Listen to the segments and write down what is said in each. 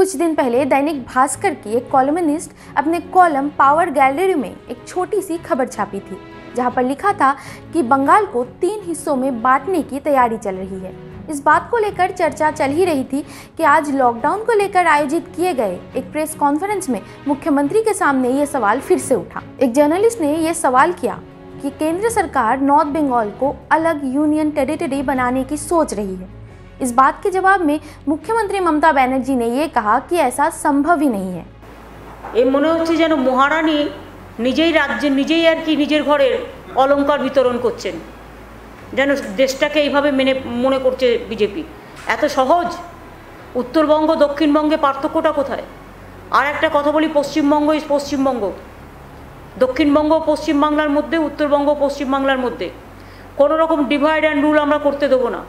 कुछ दिन पहले दैनिक भास्कर की एक कॉलमनिस्ट अपने कॉलम पावर गैलरी में एक छोटी सी खबर छापी थी, जहां पर लिखा था कि बंगाल को 3 हिस्सों में बांटने की तैयारी चल रही है। इस बात को लेकर चर्चा चल ही रही थी कि आज लॉकडाउन को लेकर आयोजित किए गए एक प्रेस कॉन्फ्रेंस में मुख्यमंत्री के सामने ये सवाल फिर से उठा। एक जर्नलिस्ट ने ये सवाल किया कि केंद्र सरकार नॉर्थ बंगाल को अलग यूनियन टेरिटरी बनाने की सोच रही है। इस बात के जवाब में मुख्यमंत्री ममता बनर्जी ने ये कहा कि ऐसा संभव ही नहीं है। ये मन होच्छे जेनो महारानी निजेई राज्य निजेई आर कि निजेर घरेर अलंकार वितरण करछेन। जान देशा के मे मन करजेपी एत सहज। उत्तरबंग दक्षिणबंगे पार्थक्यटा कोथाय? और एक कथा बोली, पश्चिमबंग इज पश्चिमबंग। दक्षिणबंग पश्चिम बांगलार मध्य, उत्तरबंग पश्चिम बांगलार मध्य कोनो रकम डिवाइड एंड रूल आमरा करते देब ना।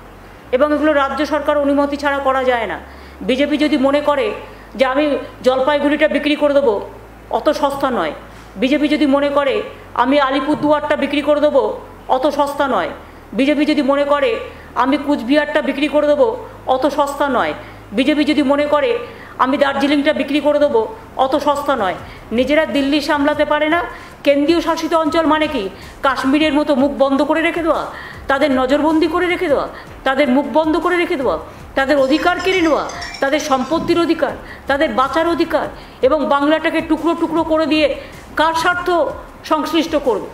एबं एगुलो राज्य सरकार अनुमति छाड़ा करा जाए ना। बीजेपी यदि मने करे जे आमी जलपाइगुड़ीटा बिक्री कर देब, अत सस्ता नय। बीजेपी यदि मने करे आमी आलिपुरदुआरटा बिक्री कर देब, अत सस्ता नय। बीजेपी यदि मने करे आमी कोचबिहारटा बिक्री कर देब, अत सस्ता नय। बीजेपी यदि मने करे आमी दार्जिलिंगटा बिक्री कर देब, अत सस्ता नय। निजेरा दिल्ली सामलाते पारे ना। केंद्रीय शासित अंचल माने कि काश्मीरेर मतो मुख बंद करे रेखे देवा, तादेर नजरबंदी करे रेखे देवा, तादेर मुख बंद करे रेखे देवा, तादेर अधिकार केड़े नेवा, तादेर सम्पत्तिर अधिकार, तादेर बाँचार अधिकार एबं बांगलाटाके टुकरो टुकरो करे दिए कार स्वार्थ संश्लिष्ट करबे?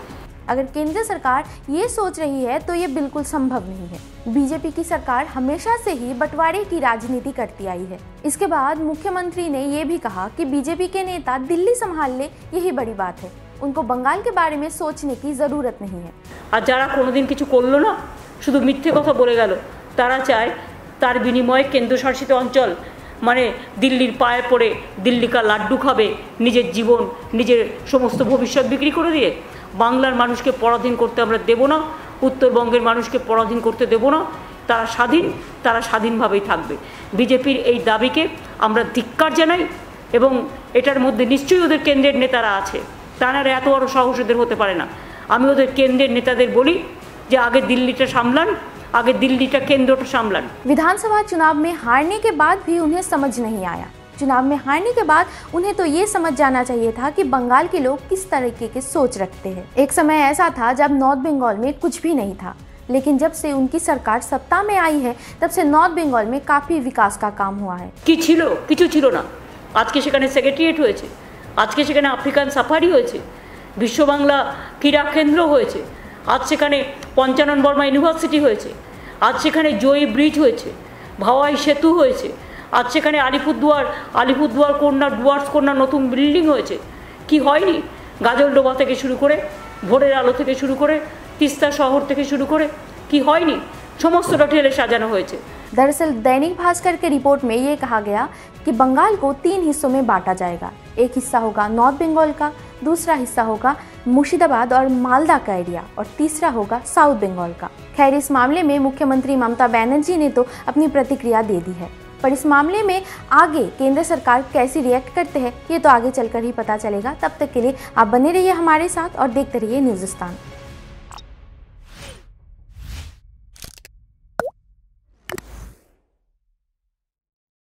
अगर केंद्र सरकार ये सोच रही है तो ये बिल्कुल संभव नहीं है। बीजेपी की सरकार हमेशा से ही बंटवारे की राजनीति करती आई है। इसके बाद मुख्यमंत्री ने ये भी कहा कि बीजेपी के नेता दिल्ली संभाल ले, यही बड़ी बात है। उनको बंगाल के बारे में सोचने की जरूरत नहीं है। आज जरा कोनोदिन किछु करलो ना, शुधु मिथ्ये कथा बोले गेलो, तारा चाय तार बिनिमये केंद्र शासित अंचल माने दिल्लीर पाये पड़े दिल्ली का लाड्डू खाबे, निजेर जीवन निजेर समस्त भविष्यत बिक्री करे दिए। बांगलार मानुष के पराधीन करते आमरा देब ना, उत्तरबंगेर मानुष के पराधीन करते देब ना। तारा स्वाधीन, तारा स्वाधीनभावेई थाकबे। बीजेपीर एई दाबिके आमरा धिक्कार जानाई एबं एटार मध्य निश्चयई ओদের केंद्रेर नेतारा आछे। तानारा एत बड़ो साहस ओদের होते पारे ना। आमि ओদের केंद्रेर नेतादेर बोली जे आगे दिल्लीटा सामलान, आगे दिल्लीटा केंद्रटा सामलान। विधानसभा चुनाव में हारने के बाद भी उन्हें समझ नहीं आया। चुनाव में हारने के बाद उन्हें तो ये समझ जाना चाहिए था कि बंगाल के लोग किस तरीके की सोच रखते हैं। एक समय ऐसा था जब नॉर्थ बंगाल में कुछ भी नहीं था, लेकिन जब से उनकी सरकार सत्ता में आई है तब से नॉर्थ बंगाल में काफ़ी विकास का काम हुआ है। कि छिलो किछु छिलो ना। आज के सेखाने सेक्रेटरिएट होयेछे, आज के सेखाने आफ्रिकान साफारी होयेछे, विश्व बांगला क्रीड़ा केंद्र होयेछे, आज सेखाने पंचानन बर्मा यूनिवर्सिटी होयेछे, आज सेखाने जोई ब्रिज होयेछे, भावाई सेतु होयेछे, आज सेखाने आलिपुरदुआर कन्या डुआर्स कन्या नतून बिल्डिंग होयेछे। कि होयनि? गजलडोबा थेके शुरू करे, भोरेर आलो थेके शुरू करे, तीस्ता शहर थेके शुरू करे, कि होयनि? समस्तटा ढेले साजानो होयेछे। दरअसल दैनिक भास्कर के रिपोर्ट में ये कहा गया कि बंगाल को 3 हिस्सों में बांटा जाएगा। एक हिस्सा होगा नॉर्थ बंगाल का, दूसरा हिस्सा होगा मुर्शिदाबाद और मालदा का एरिया, और तीसरा होगा साउथ बंगाल का। खैर, इस मामले में मुख्यमंत्री ममता बनर्जी ने तो अपनी प्रतिक्रिया दे दी है, पर इस मामले में आगे केंद्र सरकार कैसी रिएक्ट करते हैं ये तो आगे चलकर ही पता चलेगा। तब तक के लिए आप बने रहिए हमारे साथ और देखते रहिए न्यूज़स्तान।